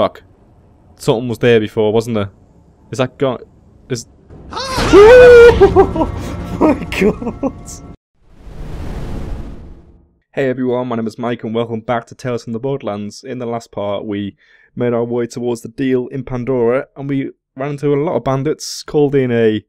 Fuck. Something was there before, wasn't there? Is that gone? Is... Oh my god! Hey everyone, my name is Mike and welcome back to Tales from the Borderlands. In the last part, we made our way towards the deal in Pandora and we ran into a lot of bandits, called in a...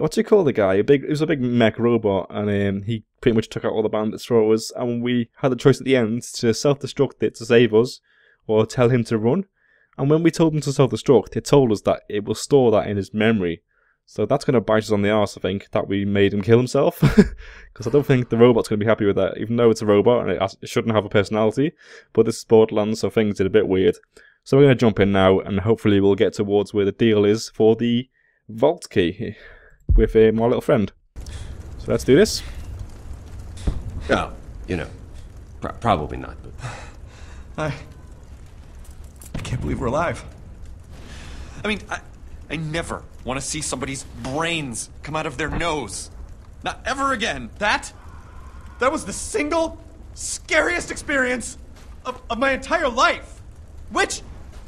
What do you call the guy? It was a big mech robot, and he pretty much took out all the bandits for us, and we had the choice at the end to self-destruct it to save us, or tell him to run. And when we told him to self-destruct, it told us that it will store that in his memory. So that's going to bite us on the arse, I think, that we made him kill himself. Because I don't think the robot's going to be happy with that, even though it's a robot, and it shouldn't have a personality. But this is Borderlands, so things are a bit weird. So we're going to jump in now, and hopefully we'll get towards where the deal is for the vault key. With my little friend. So let's do this. Oh, you know, probably not, but... I can't believe we're alive. I mean, I never want to see somebody's brains come out of their nose. Not ever again. That was the single scariest experience of my entire life. Which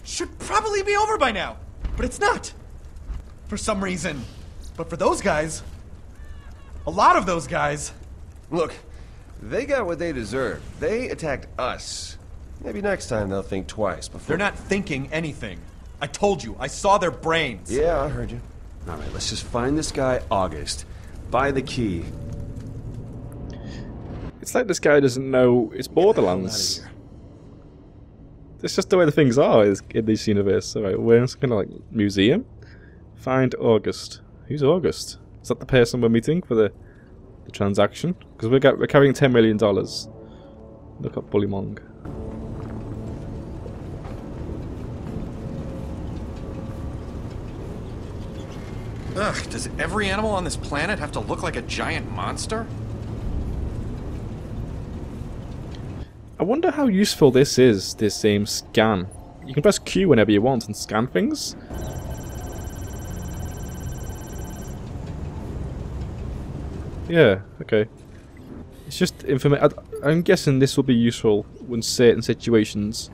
should probably be over by now, but it's not. For some reason. But for those guys, a lot of those guys... Look, they got what they deserved. They attacked us. Maybe next time they'll think twice before... They're not thinking anything. I told you, I saw their brains. Yeah, I heard you. All right, let's just find this guy, August. Buy the key. It's like this guy doesn't know it's Borderlands. It's just the way the things are in this universe. All right, we're just gonna, like, museum. Find August. Who's August? Is that the person we're meeting for the transaction? Because we're carrying $10 million. Look up Bullymong. Ugh! Does every animal on this planet have to look like a giant monster? I wonder how useful this is. This same scan. You can press Q whenever you want and scan things. Yeah, okay. It's just information. I'm guessing this will be useful in certain situations,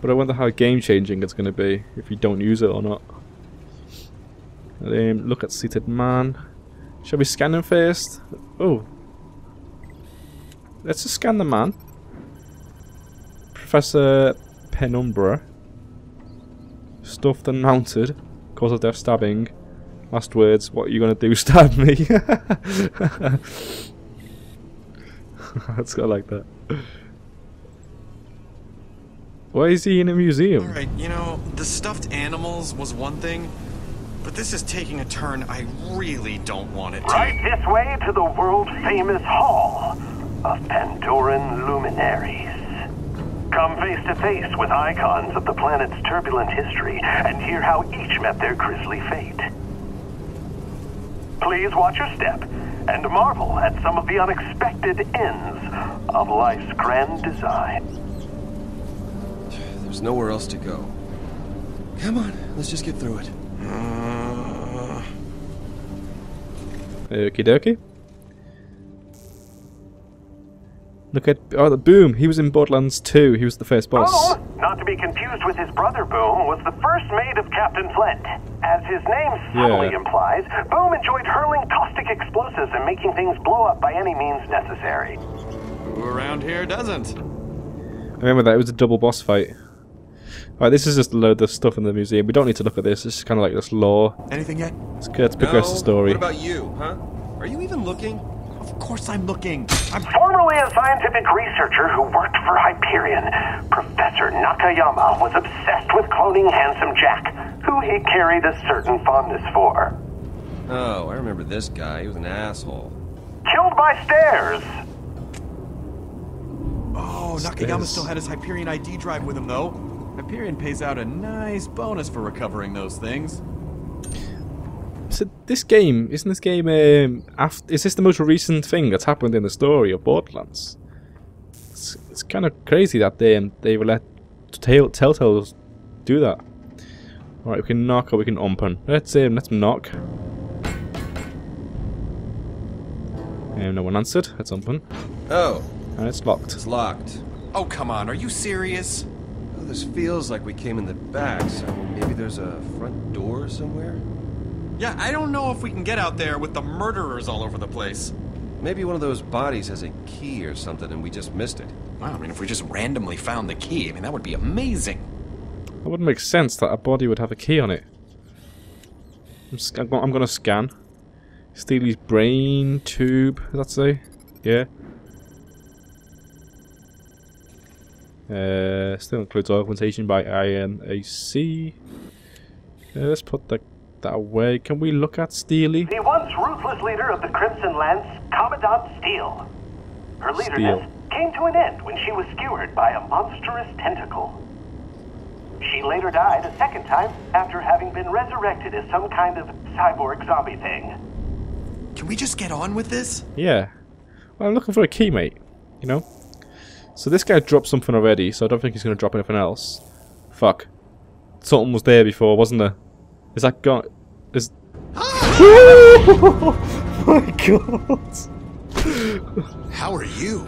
but I wonder how game-changing it's going to be if you don't use it or not. Look at seated man. Shall we scan him first? Oh. Let's just scan the man. Professor Penumbra. Stuffed and mounted. Cause of death stabbing. Last words, what are you gonna do? Stab me? That's got like that. Why is he in a museum? Alright, you know, the stuffed animals was one thing, but this is taking a turn I really don't want it to. Right this way to the world famous Hall of Pandoran Luminaries. Come face to face with icons of the planet's turbulent history and hear how each met their grisly fate. Please watch your step and marvel at some of the unexpected ends of life's grand design. There's nowhere else to go. Come on, let's just get through it. Okie dokie. Look at the Boom. He was in Borderlands 2. He was the first boss. Boom, not to be confused with his brother Boom, was the first mate of Captain Flint. As his name subtly implies, Boom enjoyed hurling caustic explosives and making things blow up by any means necessary. Who around here doesn't? I remember that. It was a double boss fight. Alright, this is just a load of stuff in the museum. We don't need to look at this. It's kind of like this lore. Anything yet? Let's progress the story. What about you, huh? Are you even looking? Of course I'm looking. I'm formerly a scientific researcher who worked for Hyperion. Professor Nakayama was obsessed with cloning Handsome Jack, who he carried a certain fondness for. Oh, I remember this guy. He was an asshole. Killed by stairs. Oh, Nakayama still had his Hyperion ID drive with him, though. Hyperion pays out a nice bonus for recovering those things. So this game, isn't this game, is this the most recent thing that's happened in the story of Borderlands? It's kind of crazy that they will let Telltales do that. Alright, we can knock or we can open. Let's knock. No one answered. Let's open. Oh. And it's locked. It's locked. Oh, come on, are you serious? Well, this feels like we came in the back, so maybe there's a front door somewhere? Yeah, I don't know if we can get out there with the murderers all over the place. Maybe one of those bodies has a key or something and we just missed it. Wow, I mean, if we just randomly found the key, I mean, that would be amazing. That wouldn't make sense that a body would have a key on it. I'm going to scan. Steely's brain tube, does that say? Yeah. Still includes augmentation by INAC. Let's put that away. Can we look at Steely? The once ruthless leader of the Crimson Lance, Commandant Steele. Her leaderness came to an end when she was skewered by a monstrous tentacle. She later died a second time after having been resurrected as some kind of cyborg zombie thing. Can we just get on with this? Yeah. Well, I'm looking for a key, mate. You know? So this guy dropped something already, so I don't think he's going to drop anything else. Fuck. Something was there before, wasn't there? Is that gone? Is... Oh my god! How are you?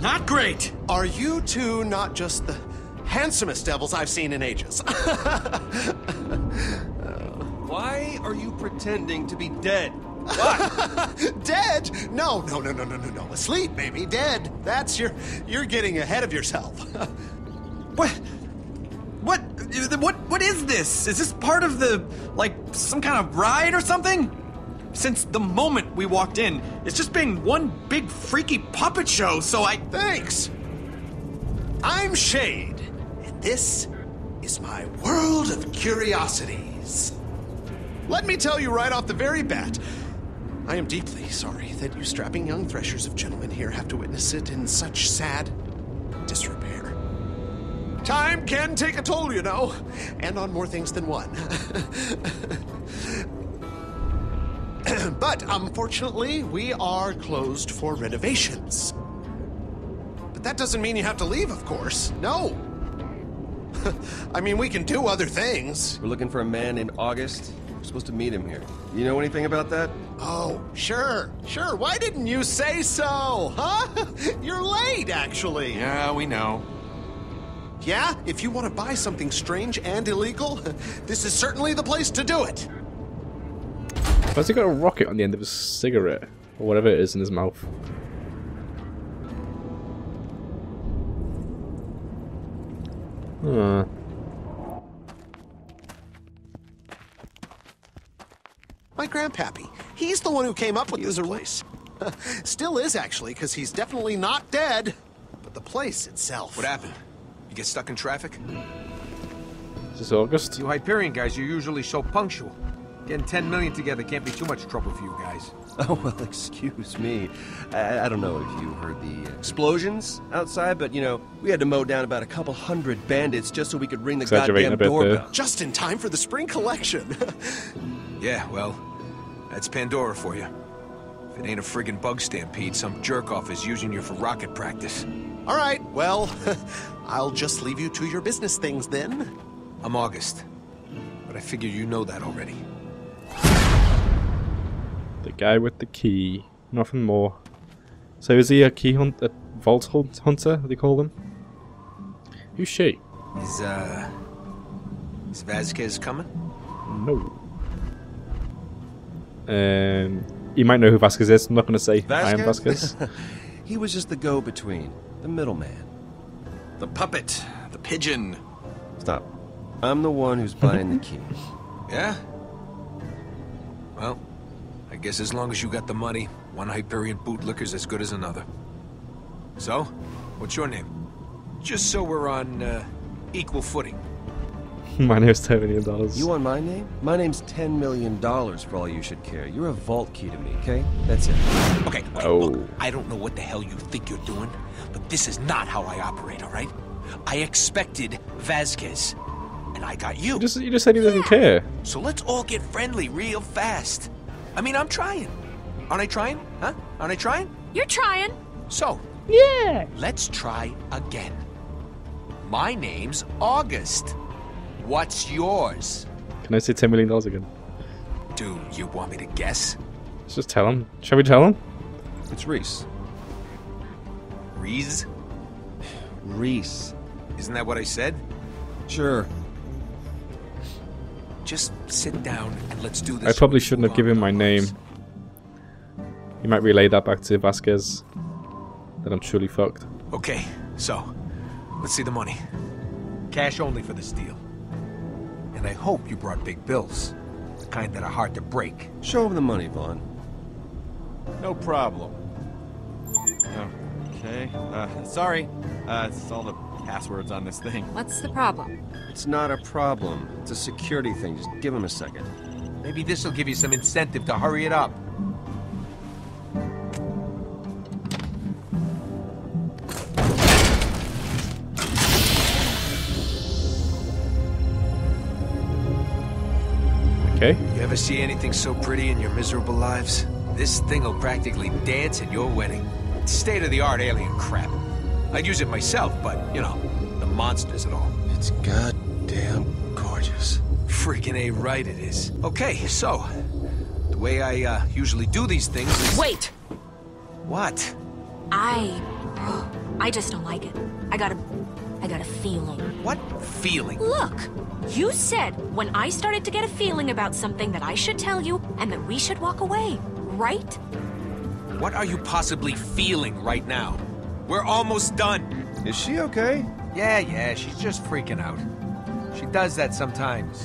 Not great! Are you two not just the handsomest devils I've seen in ages? Why are you pretending to be dead? What? Dead? No. Asleep, maybe. Dead. That's your... You're getting ahead of yourself. What is this? Is this part of the... like, some kind of ride or something? Since the moment we walked in, it's just been one big freaky puppet show, so I... Thanks! I'm Shade, and this is my world of curiosities. Let me tell you right off the very bat, I am deeply sorry that you strapping young threshers of gentlemen here have to witness it in such sad disrepair. Time can take a toll, you know, and on more things than one. But unfortunately, we are closed for renovations. But that doesn't mean you have to leave, of course. No. I mean, we can do other things. We're looking for a man named August. We're supposed to meet him here. You know anything about that? Oh, sure. Why didn't you say so, huh? You're late, actually. Yeah, we know. Yeah? If you want to buy something strange and illegal, this is certainly the place to do it. Why's he got a rocket on the end of his cigarette? Or whatever it is in his mouth. Huh. My grandpappy. He's the one who came up with this place. Still is, actually, because he's definitely not dead. But the place itself. What happened? You get stuck in traffic? Is this August? You Hyperion guys, you're usually so punctual. Getting 10 million together can't be too much trouble for you guys. Oh, well, excuse me. I don't know if you heard the explosions outside, but, you know, we had to mow down about a couple hundred bandits just so we could ring the goddamn doorbell. Just in time for the spring collection. Yeah, well, that's Pandora for you. If it ain't a friggin' bug stampede, some jerk-off is using you for rocket practice. All right, well, I'll just leave you to your business things, then. I'm August, but I figure you know that already. The guy with the key. Nothing more. So is he a key hunter? A vault hunter, they call them? Who's she? Is Vasquez coming? No. You might know who Vasquez is. I'm not going to say Vasquez? I am Vasquez. He was just the go-between. The middleman. The puppet. The pigeon. Stop. I'm the one who's buying the key. Yeah? Well... I guess as long as you got the money, one Hyperion bootlicker's as good as another. So, what's your name? Just so we're on equal footing. My name's $10 million. You want my name? My name's $10 million for all you should care. You're a vault key to me, okay? That's it. Okay, look, I don't know what the hell you think you're doing, but this is not how I operate, all right? I expected Vasquez, and I got you. You just said he doesn't care. So let's all get friendly real fast. I mean, I'm trying. Aren't I trying? Huh? Aren't I trying? You're trying. So, yeah. Let's try again. My name's August. What's yours? Can I say $10 million again? Do you want me to guess? Let's just tell him. Shall we tell him? It's Reese. Reese? Reese. Isn't that what I said? Sure. Just sit down and let's do this. I probably shouldn't have given my name. You might relay that back to Vasquez. Then I'm truly fucked. Okay, so let's see the money. Cash only for this deal. And I hope you brought big bills. The kind that are hard to break. Show him the money, Vaughn. No problem. Okay. Sorry. It's all the passwords on this thing. What's the problem? It's not a problem. It's a security thing. Just give him a second. Maybe this will give you some incentive to hurry it up. Okay. You ever see anything so pretty in your miserable lives? This thing will practically dance at your wedding. It's state-of-the-art alien crap. I'd use it myself, but, you know, the monsters and all. It's goddamn gorgeous. Freaking A right it is. Okay, so, the way I usually do these things is... Wait! What? I just don't like it. I got a feeling. What feeling? Look! You said when I started to get a feeling about something that I should tell you and that we should walk away, right? What are you possibly feeling right now? We're almost done. Is she okay? Yeah, she's just freaking out. She does that sometimes.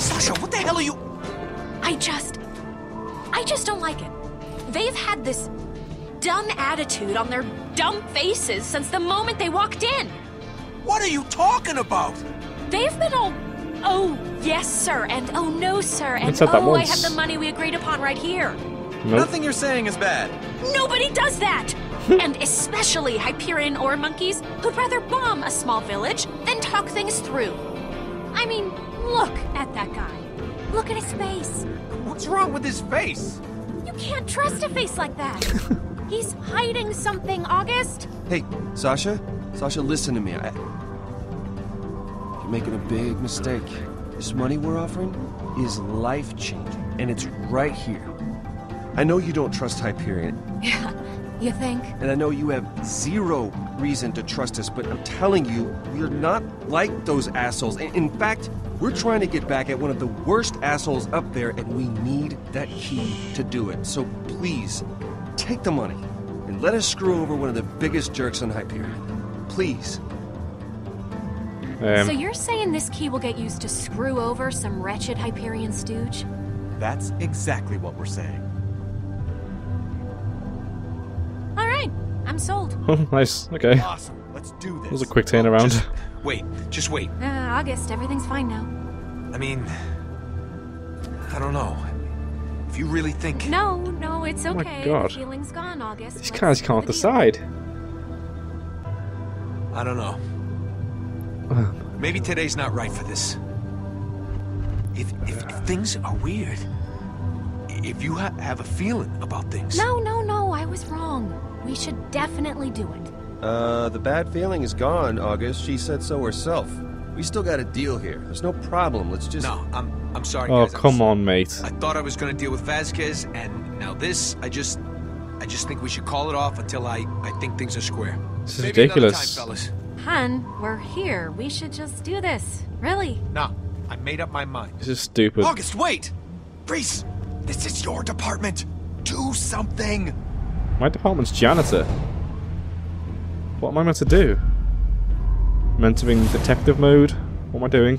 Sasha, what the hell are you... I just don't like it. They've had this dumb attitude on their dumb faces since the moment they walked in. What are you talking about? They've been all, oh, yes, sir, and oh, no, sir, and oh, I have the money we agreed upon right here. Nope. Nothing you're saying is bad. Nobody does that! And especially Hyperion or monkeys who'd rather bomb a small village than talk things through. I mean, look at that guy. Look at his face. What's wrong with his face? You can't trust a face like that. He's hiding something, August. Hey, Sasha? Sasha, listen to me. You're making a big mistake. This money we're offering is life-changing, and it's right here. I know you don't trust Hyperion. Yeah, you think? And I know you have zero reason to trust us, but I'm telling you, we're not like those assholes. In fact, we're trying to get back at one of the worst assholes up there, and we need that key to do it. So please, take the money, and let us screw over one of the biggest jerks on Hyperion. Please. So you're saying this key will get used to screw over some wretched Hyperion stooge? That's exactly what we're saying. All right, I'm sold. Nice. Okay. Awesome. Let's do this. That was a quick turnaround. Just wait. August, everything's fine now. I mean, I don't know. If you really think. No, it's okay. Oh my God. The feeling's gone, August. These guys can't decide. I don't know. Maybe today's not right for this. If things are weird, if you have a feeling about things... No, I was wrong. We should definitely do it. The bad feeling is gone, August. She said so herself. We still got a deal here. There's no problem. Let's just... No, I'm sorry, guys. Oh, come on, mate. I thought I was going to deal with Vasquez, and now this, I just think we should call it off until I think things are square. This is ridiculous. Maybe another time, fellas. Hun, we're here. We should just do this. Really? No, I made up my mind. This is stupid. August, wait! Reese, this is your department. Do something. My department's janitor. What am I meant to do? I'm entering detective mode. What am I doing?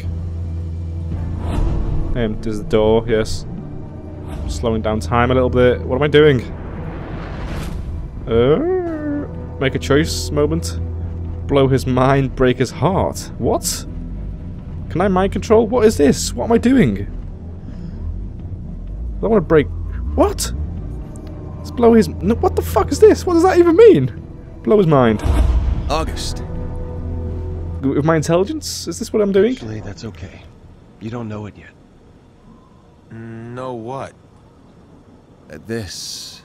There's the door, yes. I'm slowing down time a little bit. What am I doing? Make a choice moment. Blow his mind, break his heart. What? Can I mind control? What is this? What am I doing? I don't want to break... What? Let's blow his... No, what the fuck is this? What does that even mean? Blow his mind. August. With my intelligence? Is this what I'm doing? Actually, that's okay. You don't know it yet. Know what? This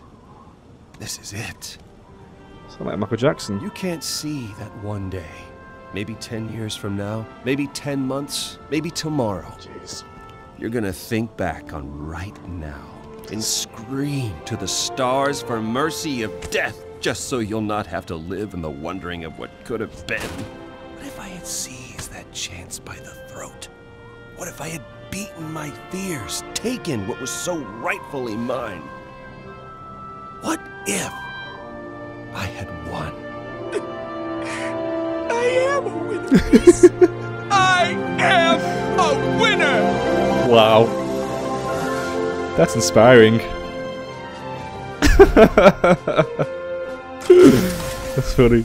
is it. Sound like Michael Jackson. You can't see that one day. Maybe 10 years from now. Maybe 10 months. Maybe tomorrow. Jeez. You're gonna think back on right now and scream to the stars for mercy of death, just so you'll not have to live in the wondering of what could have been. What if I had seized that chance by the throat? What if I had beaten my fears, taken what was so rightfully mine? What if I had won? I am a winner, Reese. I am a winner! Wow. That's inspiring. That's funny.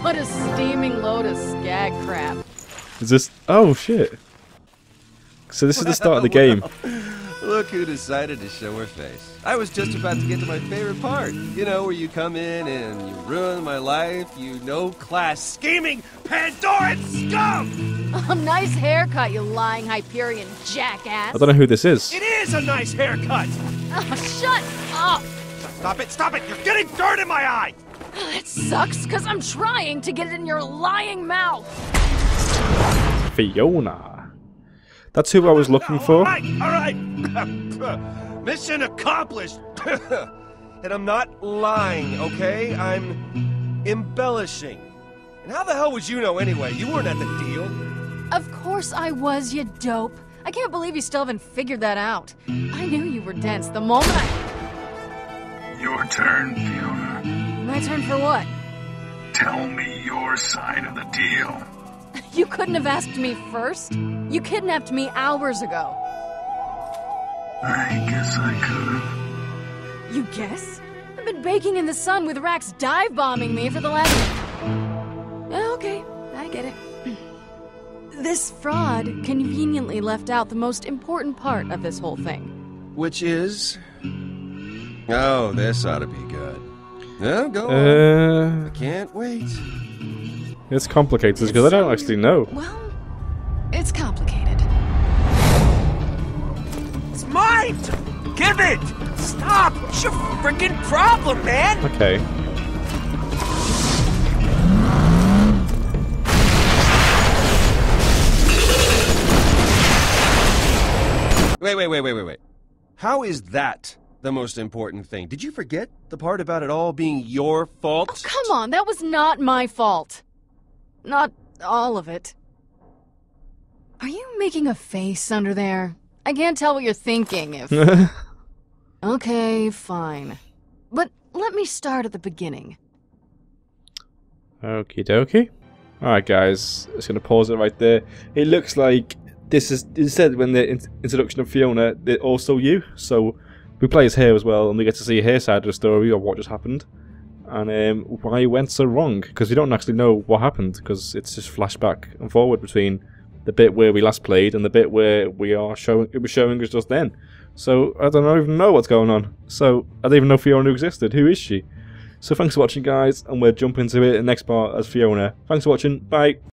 What a steaming load of skag crap. Is this... oh shit. So this is the start of the game. Look who decided to show her face. I was just about to get to my favorite part. You know, where you come in and you ruin my life, you no-class scheming Pandoran scum! A nice haircut, you lying Hyperion jackass. I don't know who this is. It is a nice haircut! Oh, shut up! Stop it, stop it! You're getting dirt in my eye! That sucks, because I'm trying to get it in your lying mouth! Fiona. That's who I was looking for. Alright, alright. Mission accomplished! And I'm not lying, okay? I'm embellishing. And how the hell would you know anyway? You weren't at the deal. Of course I was, you dope. I can't believe you still haven't figured that out. I knew you were dense the moment I... Your turn, Fiona. My turn for what? Tell me your side of the deal. You couldn't have asked me first. You kidnapped me hours ago. I guess I could. You guess? I've been baking in the sun with Rax dive-bombing me for the last... Okay, I get it. This fraud conveniently left out the most important part of this whole thing. Which is? Oh, this ought to be good. No, go on. I can't wait. It's complicated because I don't actually know. Well, it's complicated. It's mine! Give it! Stop! It's your freaking problem, man! Okay. Wait. How is that the most important thing? Did you forget the part about it all being your fault? Oh, come on, that was not my fault. Not all of it. Are you making a face under there? I can't tell what you're thinking if... Okay, fine. But let me start at the beginning. Okie dokie. Alright guys, just gonna pause it right there. It looks like... this is, it said when the introduction of Fiona, they're also you, so we play as her as well, and we get to see her side of the story, or what just happened, and why it went so wrong, because we don't actually know what happened, because it's just flashback and forward between the bit where we last played and the bit where we are showing, it was showing us just then. So I don't even know what's going on, so I don't even know Fiona existed, who is she? So thanks for watching guys, and we'll jump into it in the next part as Fiona. Thanks for watching, bye!